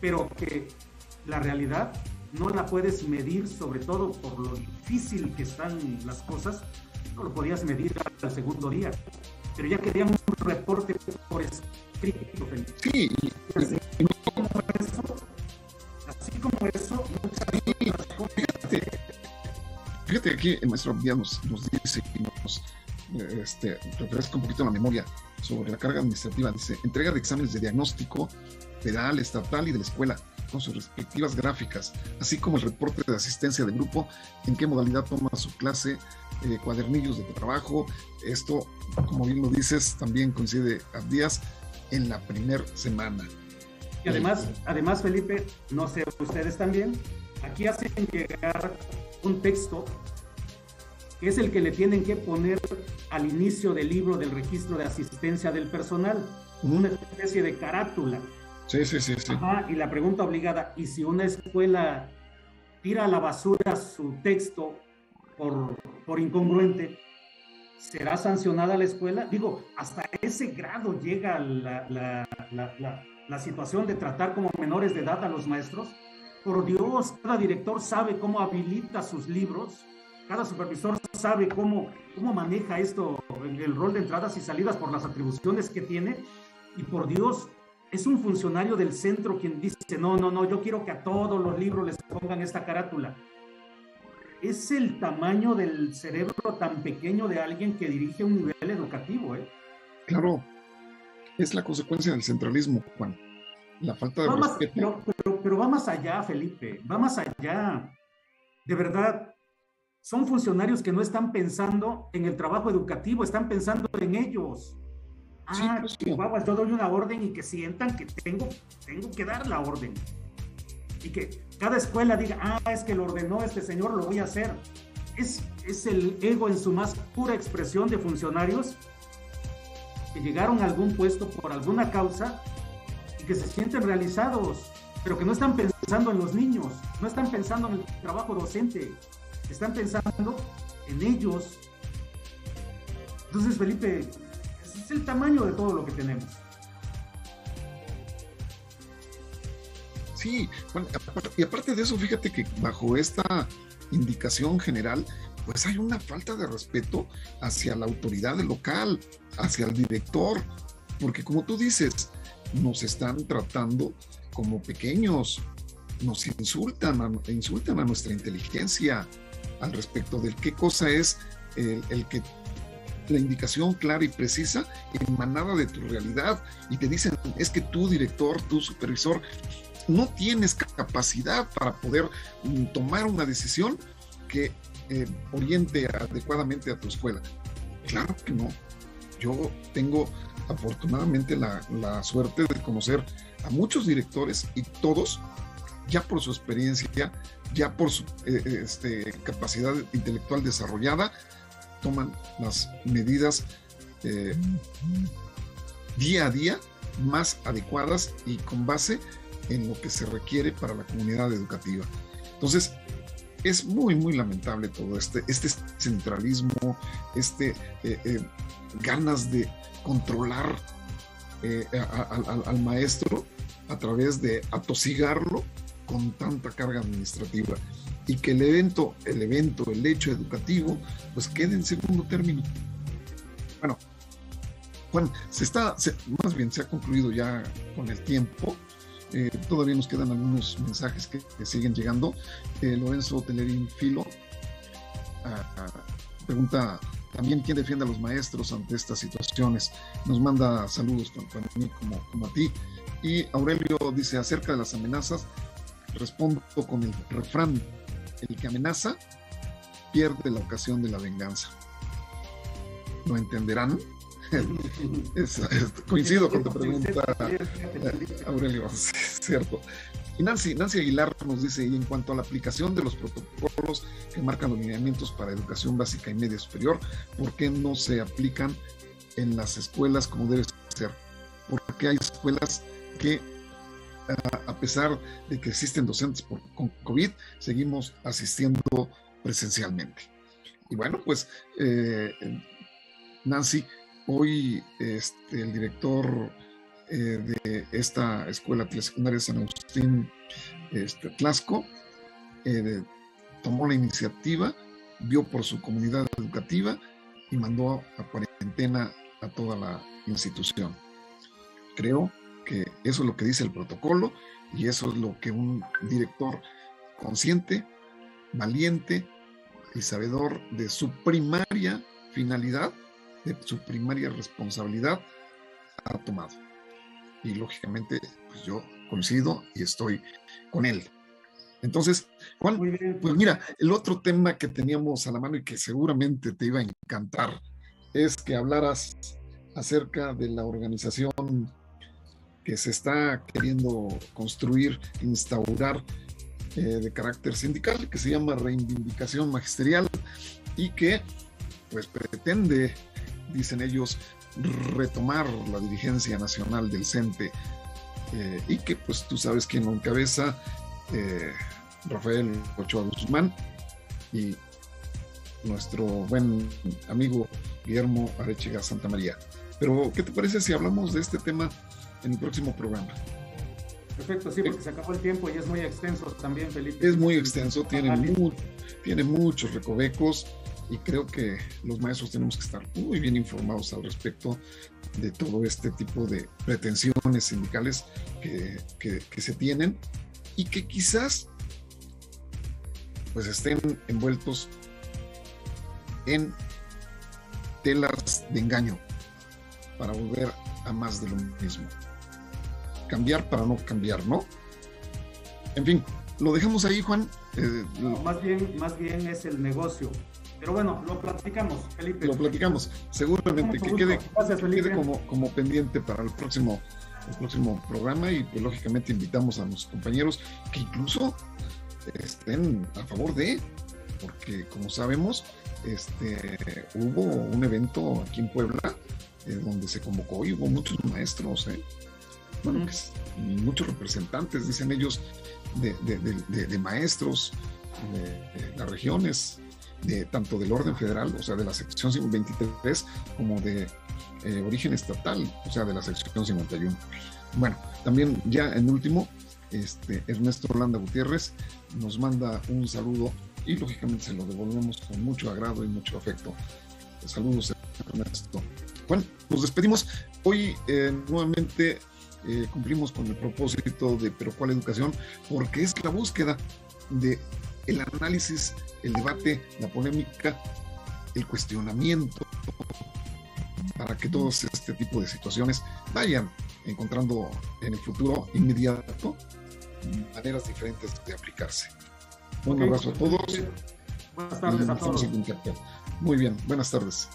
pero que la realidad no la puedes medir, sobre todo por lo difícil que están las cosas, no lo podías medir al segundo día, pero ya queríamos un reporte por escrito. Sí. Así como eso, así como eso, muchas cosas. Fíjate, fíjate aquí el maestro Abdías nos, nos dice que nos... Este, refresco un poquito la memoria sobre la carga administrativa. Dice: entrega de exámenes de diagnóstico federal, estatal y de la escuela con sus respectivas gráficas, así como el reporte de asistencia de grupo, en qué modalidad toma su clase, eh, cuadernillos de trabajo. Esto, como bien lo dices, también coincide, Abdías, en la primera semana. Y además, eh, además, Felipe, no sé, ustedes también, aquí hacen llegar un texto que es el que le tienen que poner al inicio del libro del registro de asistencia del personal, una especie de carátula. Sí, sí, sí, sí. Ajá, y la pregunta obligada, ¿y si una escuela tira a la basura su texto por, por incongruente, será sancionada la escuela? Digo, hasta ese grado llega la, la, la, la, la situación de tratar como menores de edad a los maestros. Por Dios, cada director sabe cómo habilita sus libros, cada supervisor sabe cómo, cómo maneja esto, el, el rol de entradas y salidas por las atribuciones que tiene, y por Dios, es un funcionario del centro quien dice, no, no, no, yo quiero que a todos los libros les pongan esta carátula. Es el tamaño del cerebro tan pequeño de alguien que dirige un nivel educativo, ¿eh? Claro, es la consecuencia del centralismo, Juan, la falta de va más, pero, pero, pero va más allá, Felipe, va más allá, de verdad. Son funcionarios que no están pensando en el trabajo educativo, están pensando en ellos. Ah, sí, sí. Guaguas, yo doy una orden y que sientan que tengo, tengo que dar la orden. Y que cada escuela diga, ah, es que lo ordenó este señor, lo voy a hacer. Es, es el ego en su más pura expresión de funcionarios que llegaron a algún puesto por alguna causa y que se sienten realizados, pero que no están pensando en los niños, no están pensando en el trabajo docente. Están pensando en ellos. Entonces, Felipe, ese es el tamaño de todo lo que tenemos. Sí, bueno, y aparte de eso, fíjate que bajo esta indicación general, pues hay una falta de respeto hacia la autoridad local, hacia el director, porque como tú dices, nos están tratando como pequeños. nos insultan, insultan a nuestra inteligencia al respecto de qué cosa es el, el que la indicación clara y precisa emanada de tu realidad, y te dicen, es que tú, director, tu supervisor, no tienes capacidad para poder mm, tomar una decisión que eh, oriente adecuadamente a tu escuela. Claro que no. Yo tengo afortunadamente la, la suerte de conocer a muchos directores, y todos, ya por su experiencia, ya por su eh, este, capacidad intelectual desarrollada, toman las medidas eh, día a día más adecuadas y con base en lo que se requiere para la comunidad educativa. Entonces, es muy, muy lamentable todo este, este centralismo, este eh, eh, ganas de controlar eh, a, a, al, al maestro a través de atosigarlo con tanta carga administrativa, y que el evento, el evento, el hecho educativo, pues quede en segundo término. Bueno, Juan, se está, se, más bien se ha concluido ya con el tiempo. Eh, todavía nos quedan algunos mensajes que, que siguen llegando. Eh, Lorenzo Telerín Filo ah, pregunta también quién defiende a los maestros ante estas situaciones. Nos manda saludos tanto a mí como, como a ti. Y Aurelio dice, acerca de las amenazas, respondo con el refrán, el que amenaza pierde la ocasión de la venganza. ¿Lo entenderán? Es, es, coincido con tu pregunta, Aurelio, es cierto. Y Nancy, Nancy Aguilar nos dice, y en cuanto a la aplicación de los protocolos que marcan los lineamientos para educación básica y media superior, ¿por qué no se aplican en las escuelas como debe ser? Porque hay escuelas que, a pesar de que existen docentes por, con COVID, seguimos asistiendo presencialmente. Y bueno, pues, eh, Nancy, hoy este, el director eh, de esta escuela telesecundaria San Agustín, este, Tlaxco, eh, tomó la iniciativa, vio por su comunidad educativa y mandó a cuarentena a toda la institución. Creo que eso es lo que dice el protocolo, y eso es lo que un director consciente, valiente y sabedor de su primaria finalidad, de su primaria responsabilidad, ha tomado. Y lógicamente, pues yo coincido y estoy con él. Entonces, Juan, pues mira, el otro tema que teníamos a la mano y que seguramente te iba a encantar es que hablaras acerca de la organización que se está queriendo construir, instaurar eh, de carácter sindical, que se llama Reivindicación Magisterial, y que pues pretende, dicen ellos, retomar la dirigencia nacional del CENTE, eh, y que pues tú sabes quién lo encabeza, eh, Rafael Ochoa Guzmán, y nuestro buen amigo Guillermo Arechega Santa María. Pero, ¿qué te parece si hablamos de este tema en el próximo programa? Perfecto, sí, porque eh, se acabó el tiempo y es muy extenso también, Felipe. Es muy extenso, tiene, muy, tiene muchos recovecos, y creo que los maestros tenemos que estar muy bien informados al respecto de todo este tipo de pretensiones sindicales que, que, que se tienen, y que quizás pues estén envueltos en telas de engaño para volver a más de lo mismo. Cambiar para no cambiar, ¿no? En fin, lo dejamos ahí, Juan. Eh, no, más bien, más bien es el negocio. Pero bueno, lo platicamos, Felipe. Lo platicamos, seguramente, que quede, Gracias, que quede como, como pendiente para el próximo, el próximo programa, y pues, lógicamente, invitamos a los compañeros que incluso estén a favor de, porque como sabemos, este, hubo un evento aquí en Puebla eh, donde se convocó y hubo muchos maestros, eh, bueno, pues, muchos representantes, dicen ellos, de, de, de, de, de maestros de, de las regiones, de, tanto del orden federal, o sea, de la sección veintitrés, como de eh, origen estatal, o sea, de la sección cincuenta y uno. Bueno, también ya en último, este, Ernesto Orlanda Gutiérrez nos manda un saludo, y lógicamente se lo devolvemos con mucho agrado y mucho afecto. Saludos, Ernesto. Bueno, nos despedimos. Hoy eh, nuevamente eh, cumplimos con el propósito de Pero ¿cuál educación? Porque es la búsqueda de el análisis, el debate, la polémica, el cuestionamiento, para que todos este tipo de situaciones vayan encontrando en el futuro inmediato maneras diferentes de aplicarse. Un okay. abrazo a todos. Buenas tardes a todos. Muy bien, buenas tardes.